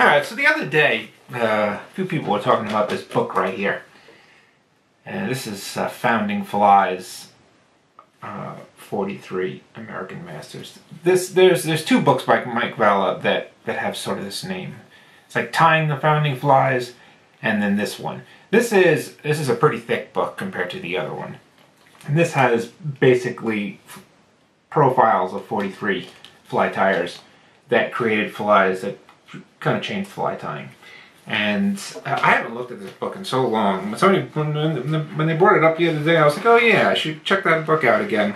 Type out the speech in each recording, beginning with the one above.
Alright, so the other day, a few people were talking about this book right here. And this is Founding Flies, 43 American Masters. There's two books by Mike Valla that have sort of this name. It's like Tying the Founding Flies, and then this one. This is a pretty thick book compared to the other one. And this has basically profiles of 43 fly tyers that created flies that kind of changed fly tying. And I haven't looked at this book in so long. When they brought it up the other day, I was like, oh yeah, I should check that book out again.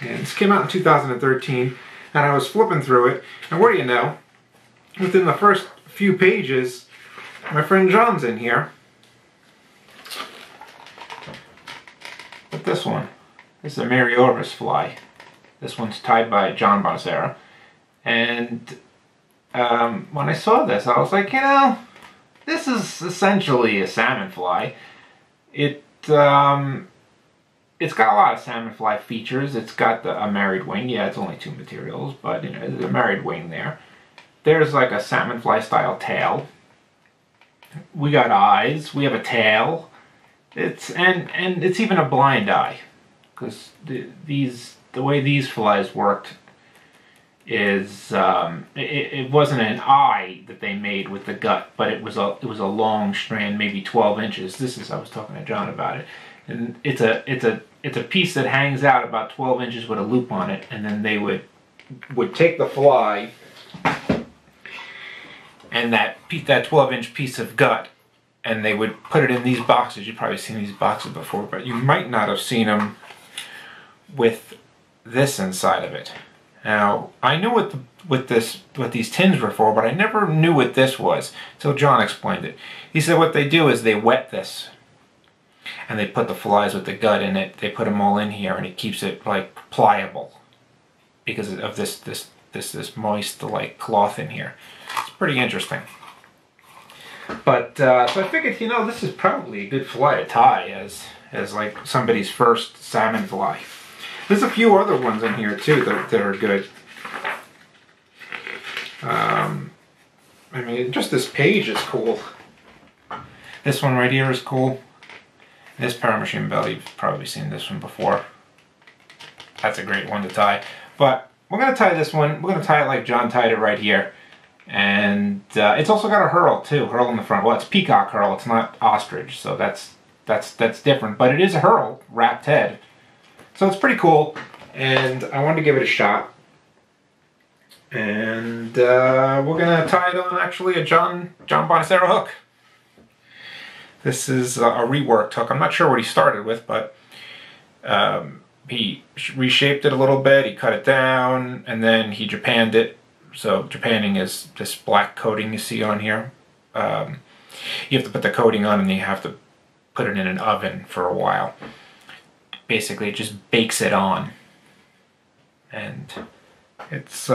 And this came out in 2013, and I was flipping through it, and what do you know? Within the first few pages, my friend John's in here. But this one, this is a Mary Orvis fly. This one's tied by John Bonasera. And when I saw this, I was like, you know, this is essentially a salmon fly. It's got a lot of salmon fly features. It's got a married wing. Yeah, it's only two materials, but you know, there's a married wing there. There's like a salmon fly style tail. We got eyes. We have a tail. And it's even a blind eye, because the way these flies worked is it wasn't an eye that they made with the gut, but it was a long strand, maybe 12 inches. This is, I was talking to John about it, and it's a piece that hangs out about 12 inches with a loop on it, and then they would take the fly and that 12-inch piece of gut, and they would put it in these boxes. You've probably seen these boxes before, but you might not have seen them with this inside of it. Now, I knew what these tins were for, but I never knew what this was until John explained it. He said what they do is they wet this, and they put the flies with the gut in it. They put them all in here, and it keeps it like pliable because of this moist like cloth in here. It's pretty interesting. But so I figured, you know, this is probably a good fly to tie as like somebody's first salmon fly. There's a few other ones in here too that are good. I mean, just this page is cool. This one right here is cool. This Paramachine Belly, you've probably seen this one before. That's a great one to tie. But we're gonna tie this one. We're gonna tie it like John tied it right here. And it's also got a hurl too, hurl in the front. Well, it's peacock hurl, it's not ostrich, so that's different, but it is a hurl wrapped head, so it's pretty cool, and I wanted to give it a shot. And we're gonna tie it on actually a John Bonasera hook. This is a reworked hook. I'm not sure what he started with, but he reshaped it a little bit, he cut it down, and then he japanned it. So japanning is this black coating you see on here. You have to put the coating on, and you have to put it in an oven for a while. Basically, it just bakes it on, and it's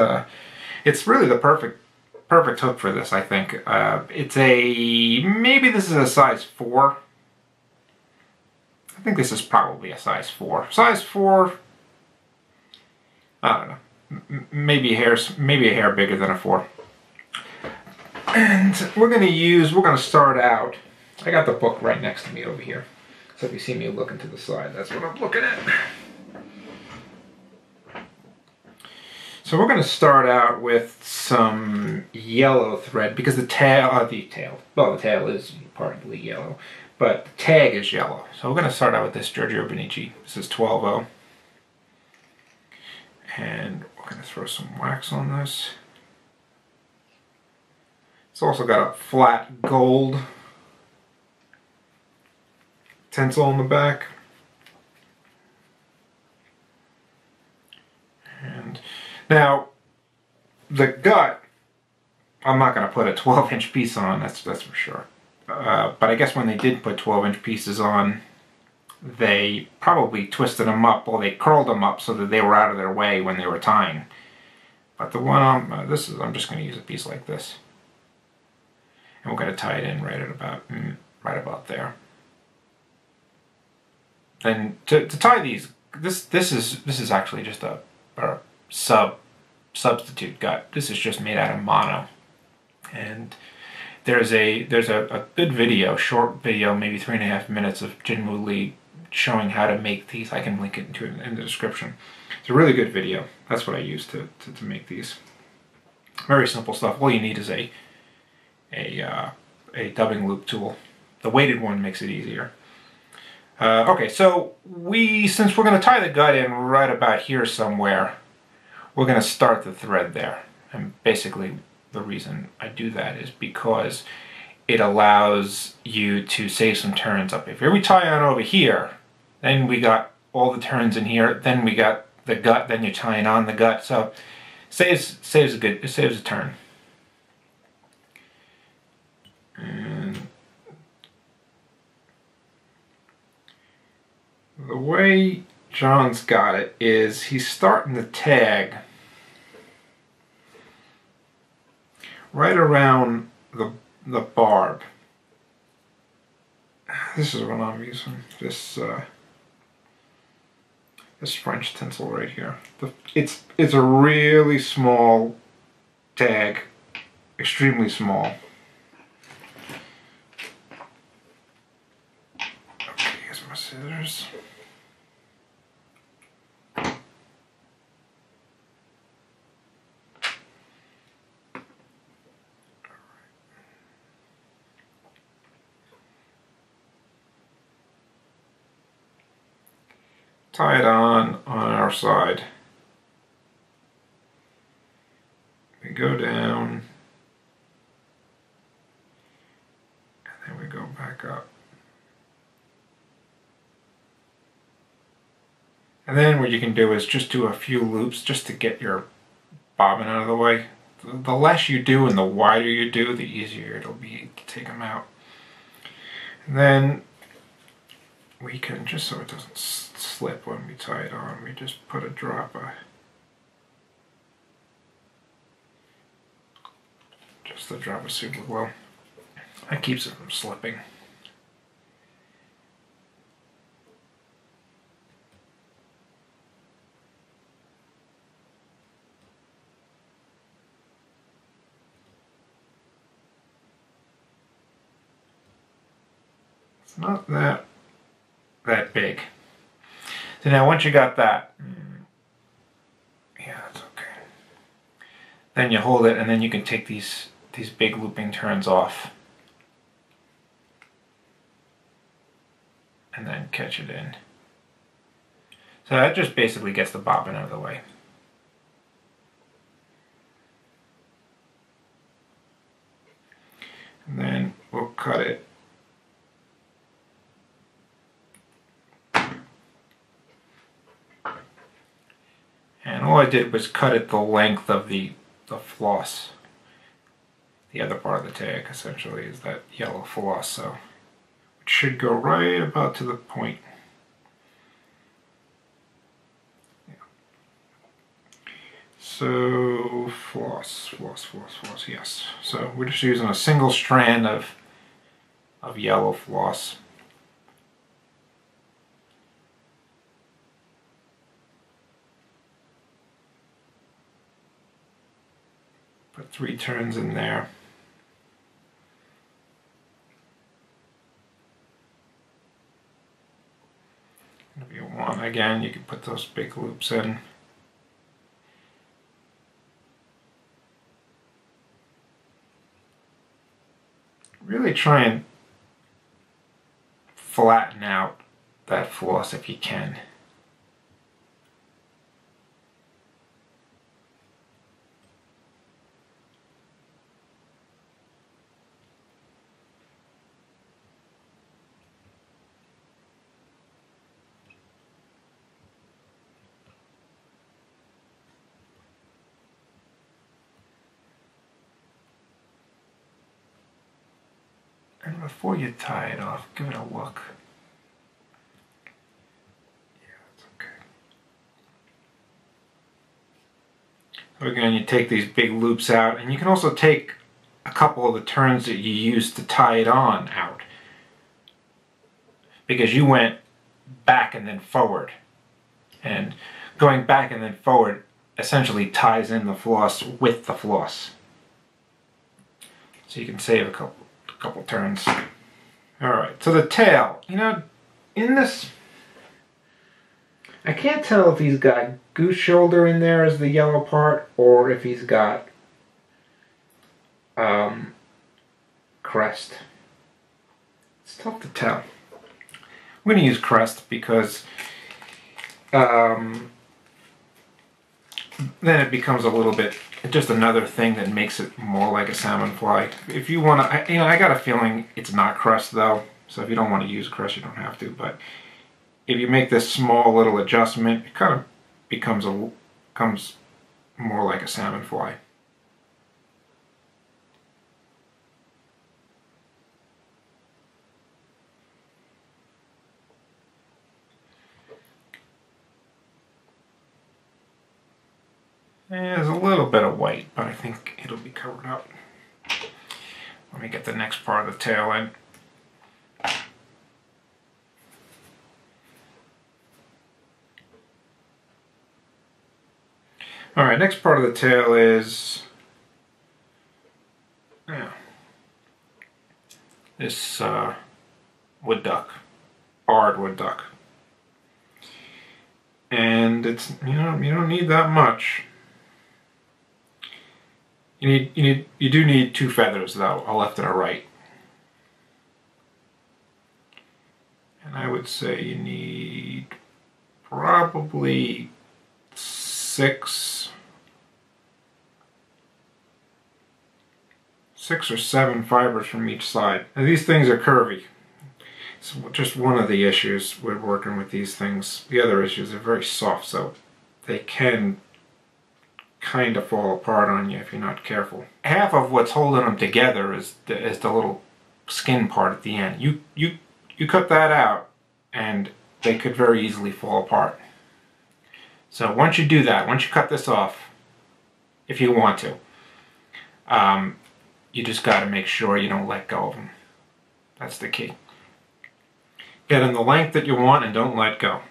really the perfect hook for this, I think. Maybe this is a size 4. I think this is probably a size 4. Size 4. I don't know. Maybe a hair bigger than a 4. And we're gonna start out. I got the book right next to me over here, so if you see me looking to the side, that's what I'm looking at. So we're gonna start out with some yellow thread, because the tail is partly yellow, but the tag is yellow. So we're gonna start out with this Giorgio Benici. This is 12-0. And we're going to throw some wax on this. It's also got a flat gold tinsel on the back. And now, the gut, I'm not going to put a 12-inch piece on, that's for sure. But I guess when they did put 12-inch pieces on, they probably twisted them up, or they curled them up so that they were out of their way when they were tying. But the one I'm just going to use a piece like this, and we're going to tie it in right about there. And to tie these, this is actually just a substitute gut. This is just made out of mono. And there's a good video, short video, maybe 3.5 minutes of Jin Woo Lee showing how to make these. I can link it to it in the description. It's a really good video. That's what I use to make these. Very simple stuff. All you need is a dubbing loop tool. The weighted one makes it easier. Okay, so since we're going to tie the gut in right about here somewhere, we're going to start the thread there. And basically the reason I do that is because it allows you to save some turns up. If we tie on over here, then we got all the turns in here, then we got the gut, then you're tying on the gut, so saves a turn. And the way John's got it is he's starting the tag right around the barb. This is what I'm using. This French tinsel right here. It's a really small tag, extremely small. Okay, here's my scissors. Tie it on our side. We go down, and then we go back up. And then what you can do is just do a few loops just to get your bobbin out of the way. The less you do and the wider you do, the easier it'll be to take them out. And then we can, just so it doesn't slip when we tie it on, we just put a drop of super glue. That keeps it from slipping. It's not that big. So now once you got that, yeah, that's okay. Then you hold it, and then you can take these big looping turns off. And then catch it in. So that just basically gets the bobbin out of the way. And then we'll cut it . All I did was cut it the length of the floss. The other part of the tag essentially is that yellow floss, so it should go right about to the point. Yeah. So floss, yes. So we're just using a single strand of yellow floss. Put 3 turns in there. If you want, again, you can put those big loops in. Really try and flatten out that floss if you can. And before you tie it off, give it a look. Yeah, that's okay. So again, you take these big loops out, and you can also take a couple of the turns that you used to tie it on out. Because you went back and then forward. And going back and then forward essentially ties in the floss with the floss. so you can save a couple turns. Alright, so the tail. You know, in this, I can't tell if he's got goose shoulder in there as the yellow part, or if he's got crest. It's tough to tell. I'm going to use crest because then it becomes a little bit just another thing that makes it more like a salmon fly. If you want to, you know, I got a feeling it's not crest though, so if you don't want to use crest, you don't have to. But if you make this small little adjustment, it kind of becomes comes more like a salmon fly. There's a little bit of white, but I think it'll be covered up. Let me get the next part of the tail in. Alright, next part of the tail is this wood duck, barred wood duck. And it's, you know, you don't need that much. You do need two feathers though, a left and a right. And I would say you need probably 6 or 7 fibers from each side. Now these things are curvy. It's just one of the issues with working with these things. The other issue is they're very soft, so they can kind of fall apart on you if you're not careful. Half of what's holding them together is the little skin part at the end. You cut that out and they could very easily fall apart. So once you do that, once you cut this off, if you want to, you just got to make sure you don't let go of them. That's the key. Get in the length that you want and don't let go.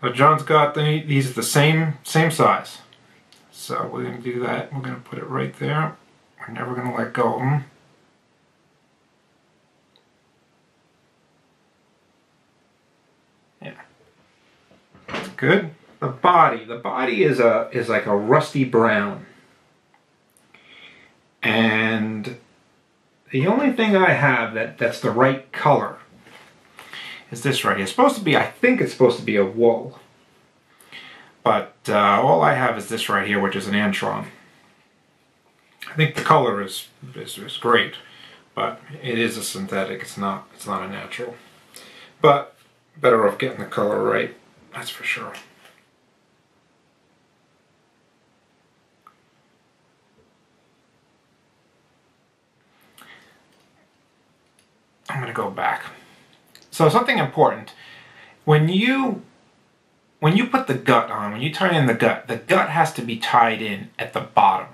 So John's got these are the same size. So we're going to do that. We're going to put it right there. We're never going to let go of them. Yeah, that's good. The body is like a rusty brown. And the only thing I have that's the right color is this right here. It's supposed to be, I think it's supposed to be a wool. But all I have is this right here, which is an antron. I think the color is great, but it is a synthetic, it's not a natural. But better off getting the color right, that's for sure. I'm going to go back. So something important, when you put the gut on, when you tie in the gut has to be tied in at the bottom.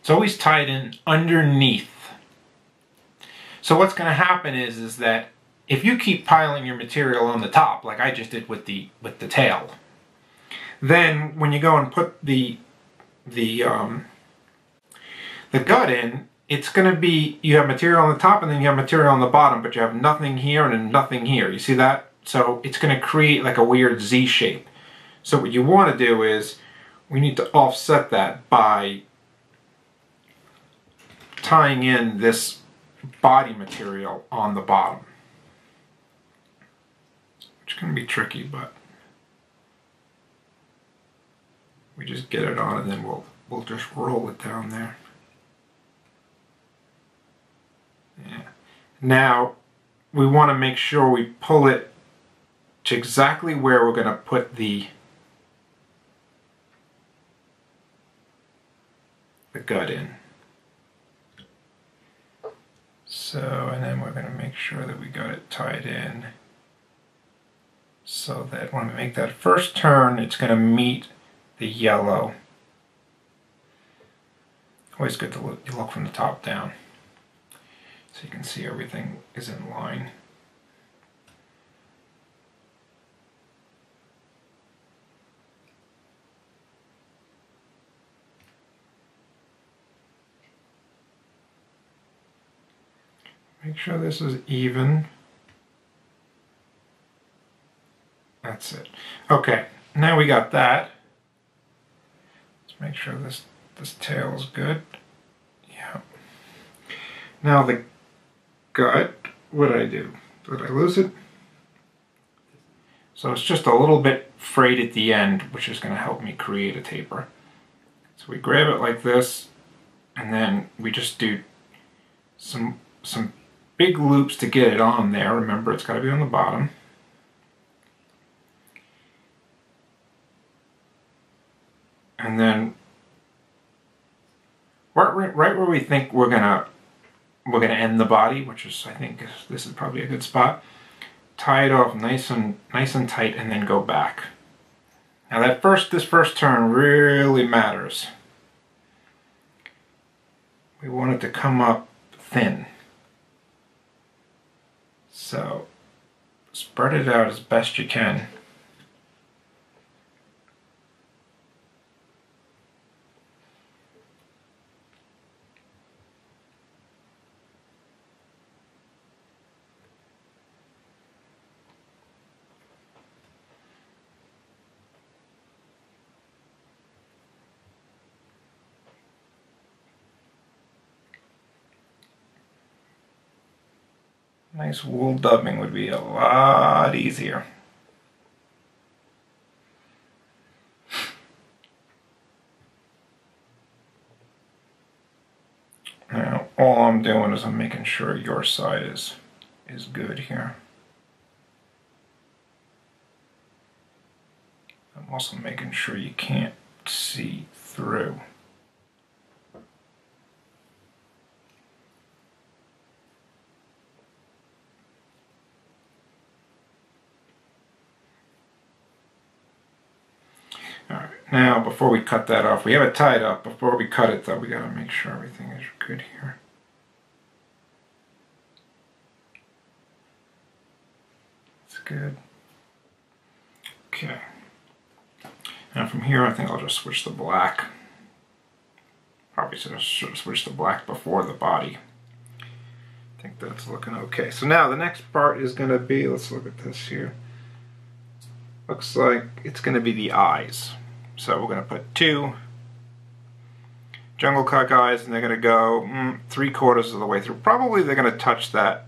It's always tied in underneath. So what's going to happen is that if you keep piling your material on the top, like I just did with the tail, then when you go and put the gut in, it's going to be, you have material on the top and then you have material on the bottom, but you have nothing here and nothing here. You see that? So it's going to create like a weird Z shape. So what you want to do is, we need to offset that by tying in this body material on the bottom. Which can be tricky, but we just get it on and then we'll just roll it down there. Yeah. Now, we want to make sure we pull it to exactly where we're going to put the gut in. So, and then we're going to make sure that we got it tied in so that when we make that first turn, it's going to meet the yellow. Always good to look from the top down. So you can see everything is in line. Make sure this is even. That's it. Okay, now we got that. Let's make sure this tail is good. Yeah. Now the gut, what did I do? Did I lose it? So it's just a little bit frayed at the end, which is going to help me create a taper. So we grab it like this, and then we just do some big loops to get it on there. Remember, it's got to be on the bottom. And then right where we think we're gonna end the body, which is, I think this is probably a good spot. Tie it off nice and tight, and then go back. Now that this first turn really matters. We want it to come up thin. So spread it out as best you can. Nice wool dubbing would be a lot easier. Now, all I'm doing is I'm making sure your side is good here. I'm also making sure you can't see through. Now, before we cut that off, we have it tied up. Before we cut it, though, we gotta make sure everything is good here. It's good. Okay. Now, from here, I think I'll just switch the black. Probably should have switched the black before the body. I think that's looking okay. So now the next part is gonna be, let's look at this here. Looks like it's gonna be the eyes. So we're going to put 2 jungle cock eyes, and they're going to go 3/4 of the way through. Probably they're going to touch that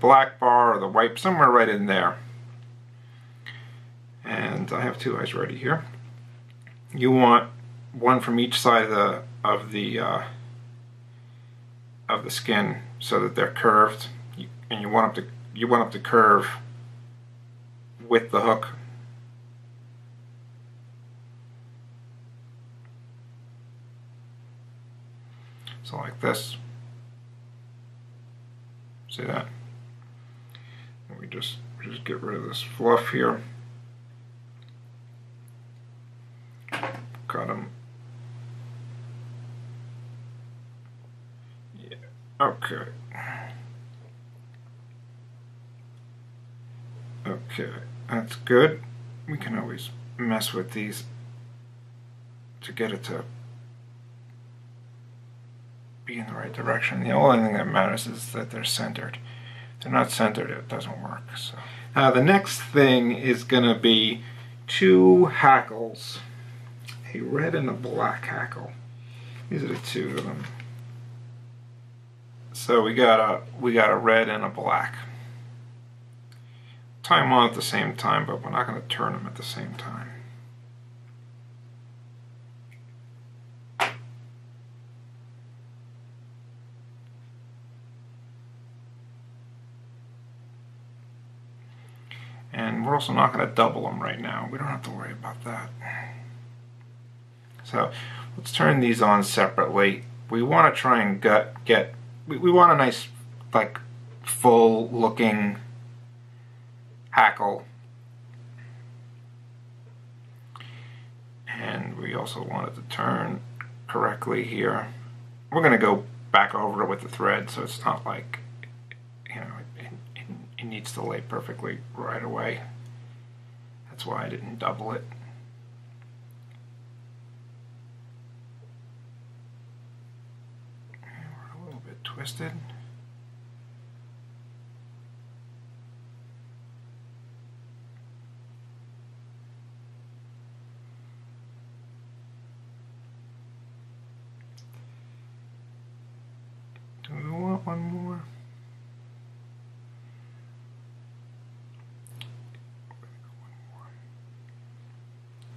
black bar or the white, somewhere right in there. And I have 2 eyes ready here. You want 1 from each side of the skin, so that they're curved, and you want them to curve with the hook. So like this. See that? And we just get rid of this fluff here. Cut them. Yeah. Okay. Okay, that's good. We can always mess with these to get it to be in the right direction. The only thing that matters is that they're centered. If they're not centered, it doesn't work. So. Now the next thing is gonna be 2 hackles, a red and a black hackle. These are the 2 of them. So we got a red and a black. Tie them on at the same time, but we're not gonna turn them at the same time. And we're also not going to double them right now. We don't have to worry about that. So let's turn these on separately. We want to try and we want a nice, like, full looking hackle. And we also want it to turn correctly here. We're going to go back over it with the thread, so it's not like, you know, it needs to lay perfectly right away. That's why I didn't double it. We're a little bit twisted. one more.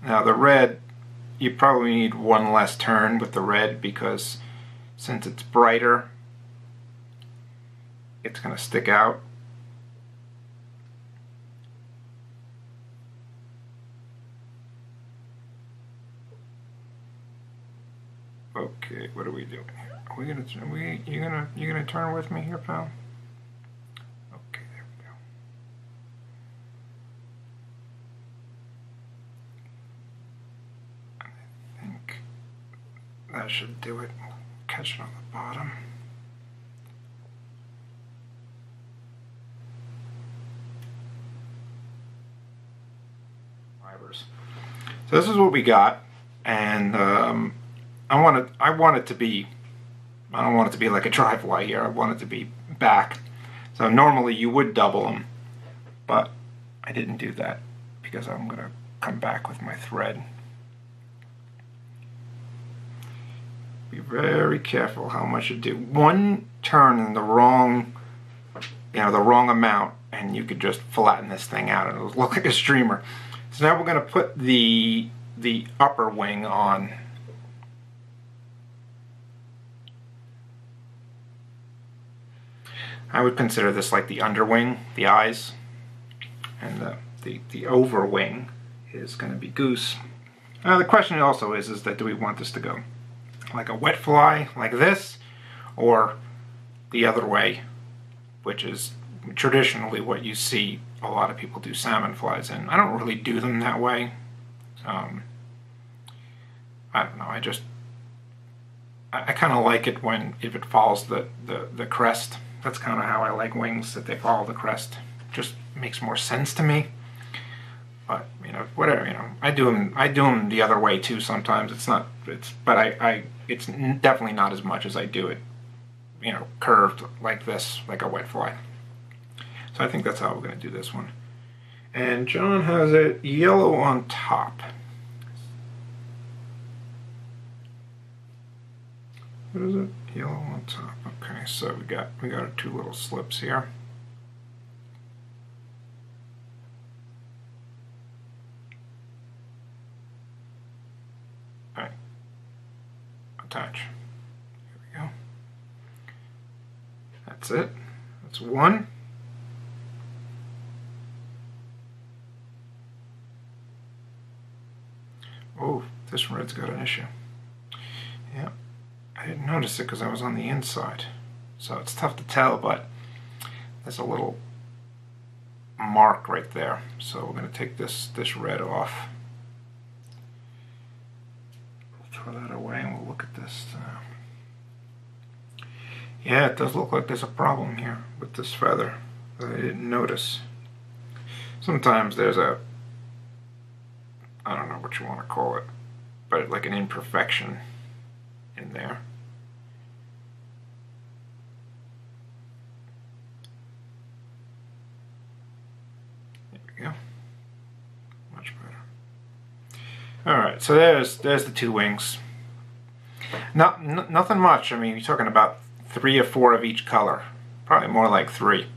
Now the red, you probably need one less turn with the red because since it's brighter, it's going to stick out. Okay, what are we doing here? Are we gonna? You gonna turn with me here, pal? Okay, there we go. I think that should do it. Catch it on the bottom. Fibers. So this is what we got, and I want it to be, I don't want it to be like a driveway here, I want it to be back. So normally you would double them, but I didn't do that because I'm going to come back with my thread. Be very careful how much you do. One turn in the wrong, the wrong amount, and you could just flatten this thing out and it'll look like a streamer. So now we're going to put the upper wing on. I would consider this like the underwing, the eyes, and the overwing is going to be goose. Now the question also is that do we want this to go like a wet fly, like this, or the other way, which is traditionally what you see a lot of people do salmon flies in. I don't really do them that way. I don't know, I kind of like it when, if it follows the crest. That's kind of how I like wings, that they follow the crest. Just makes more sense to me. But whatever, I do them the other way too sometimes. It's definitely not as much as I do it, curved like this, like a wet fly. So I think that's how we're going to do this one. And John has it yellow on top. What is it? Yellow on top. Okay, so we got our two little slips here. All right, attach. Here we go. That's it. That's one. Oh, this red's got an issue. Yeah. I didn't notice it because I was on the inside, so it's tough to tell, but there's a little mark right there, so we're going to take this red off. We'll throw that away and we'll look at this. Yeah, it does look like there's a problem here with this feather that I didn't notice. Sometimes there's a, I don't know what you want to call it, but like an imperfection in there. There we go. Much better. Alright, so there's the two wings. Nothing much. I mean, you're talking about 3 or 4 of each color. Probably more like 3.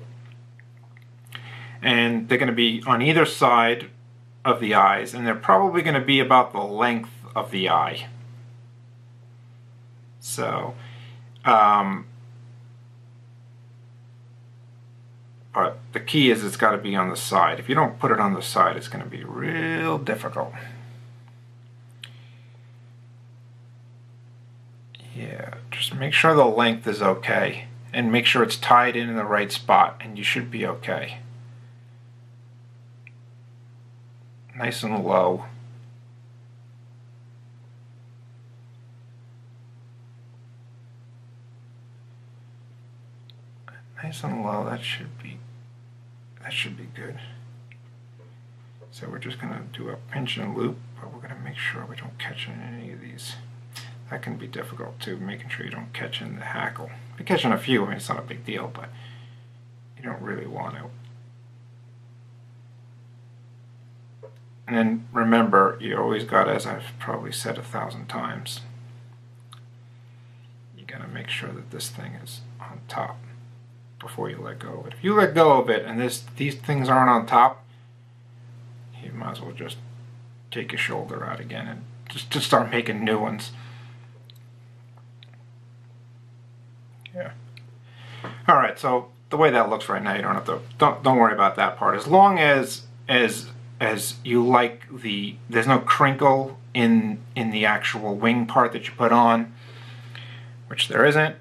And they're going to be on either side of the eyes, and they're probably going to be about the length of the eye. So, but the key is it's got to be on the side. If you don't put it on the side, it's going to be real difficult. Yeah, just make sure the length is okay, and make sure it's tied in the right spot, and you should be okay. Nice and low. Nice and low, that should be good. So we're just gonna do a pinch and loop, but we're gonna make sure we don't catch in any of these. That can be difficult too, making sure you don't catch in the hackle. If you catch in a few, I mean, it's not a big deal, but you don't really want to. And then remember, you always got, as I've probably said 1,000 times, you gotta make sure that this thing is on top. before you let go of it. If you let go of it and these things aren't on top, you might as well just take your shoulder out again and just start making new ones. Yeah. All right, so the way that looks right now, you don't have to, don't worry about that part. As long as you like the, there's no crinkle in the actual wing part that you put on, which there isn't,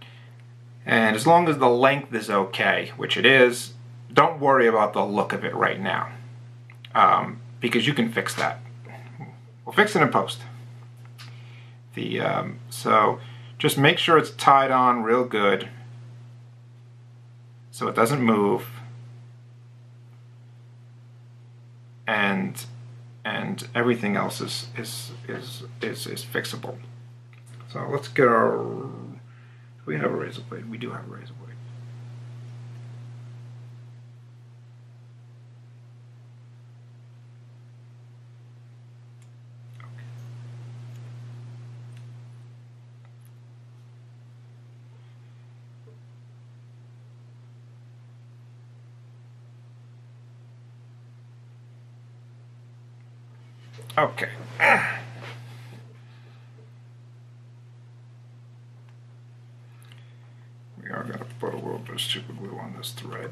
and as long as the length is okay, which it is, don't worry about the look of it right now, because you can fix that. We'll fix it in post. The so just make sure it's tied on real good, so it doesn't move, and everything else is fixable. So let's get our, we have a razor blade. We do have a razor blade. Okay. We are going to put a little bit of super glue on this thread.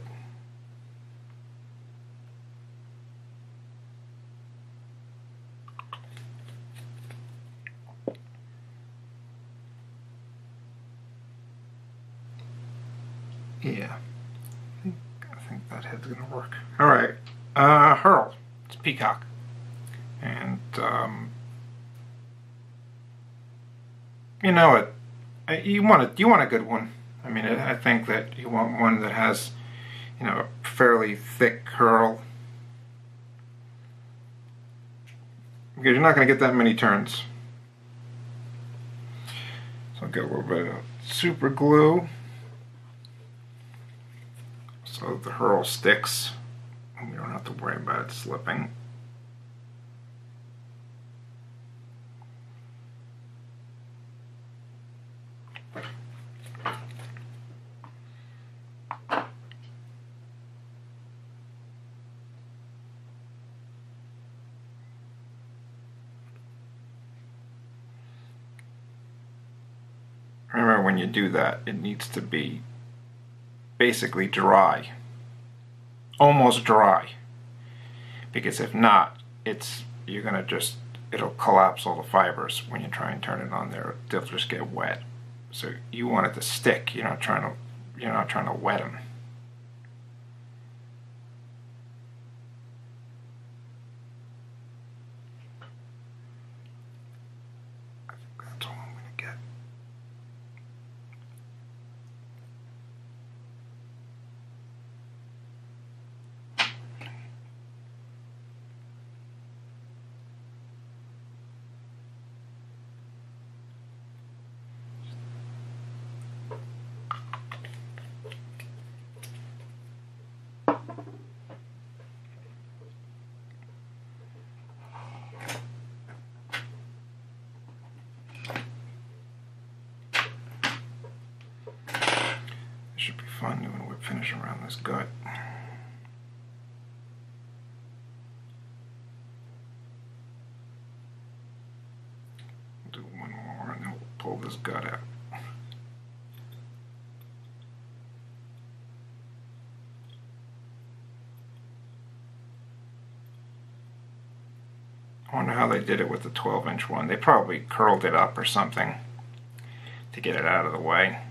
Yeah. I think that head's going to work. All right. Hurl. It's Peacock. And, you know, you want a good one. I mean, I think that you want one that has, you know, a fairly thick curl, because you're not going to get that many turns. So I'll get a little bit of super glue so that the hurl sticks and we don't have to worry about it slipping. Remember, when you do that, it needs to be basically dry, almost dry, because if not, you're gonna just, it'll collapse all the fibers when you try and turn it on there. They'll just get wet. So you want it to stick. You're not trying to wet them. Fun doing a whip finish around this gut. Do one more and then we'll pull this gut out. I wonder how they did it with the 12-inch one. They probably curled it up or something to get it out of the way.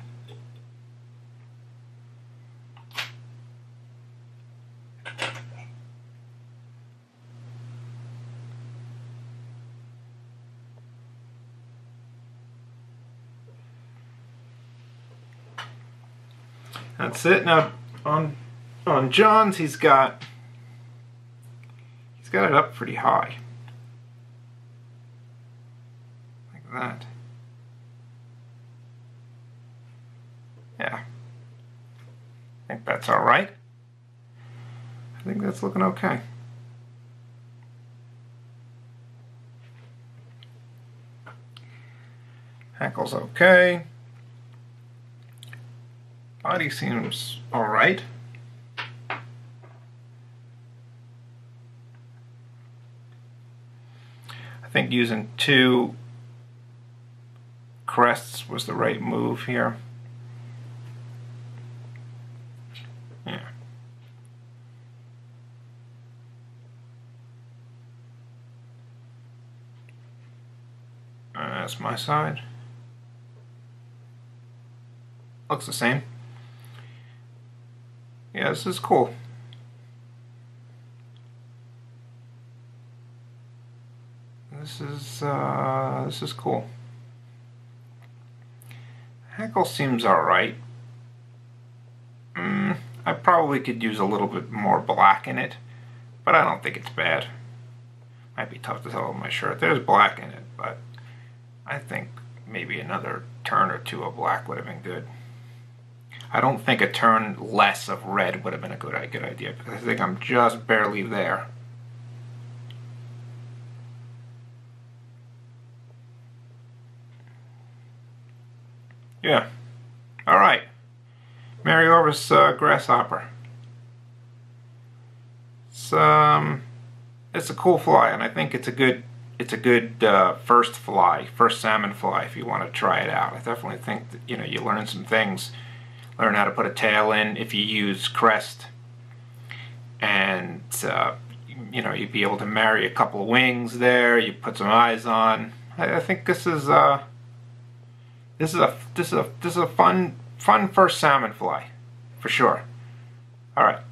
That's it. Now on John's, he's got it up pretty high, like that. Yeah, I think that's all right. I think that's looking okay. Hackle's okay. body seems all right. I think using two crests was the right move here. Yeah. That's my side. Looks the same. Yeah, this is cool. This is cool. Hackle seems alright. I probably could use a little bit more black in it, but I don't think it's bad. Might be tough to tell on my shirt. There's black in it, but I think maybe another turn or two of black would have been good. I don't think a turn less of red would have been a good idea, because I think I'm just barely there. Yeah. Alright. Mary Orvis Grasshopper. It's a cool fly, and I think it's a good first fly, first salmon fly, if you want to try it out. I definitely think that, you know, you learn some things. Learn how to put a tail in if you use crest, and you know, you'd be able to marry a couple of wings there. You put some eyes on. I think this is a fun first salmon fly, for sure. All right.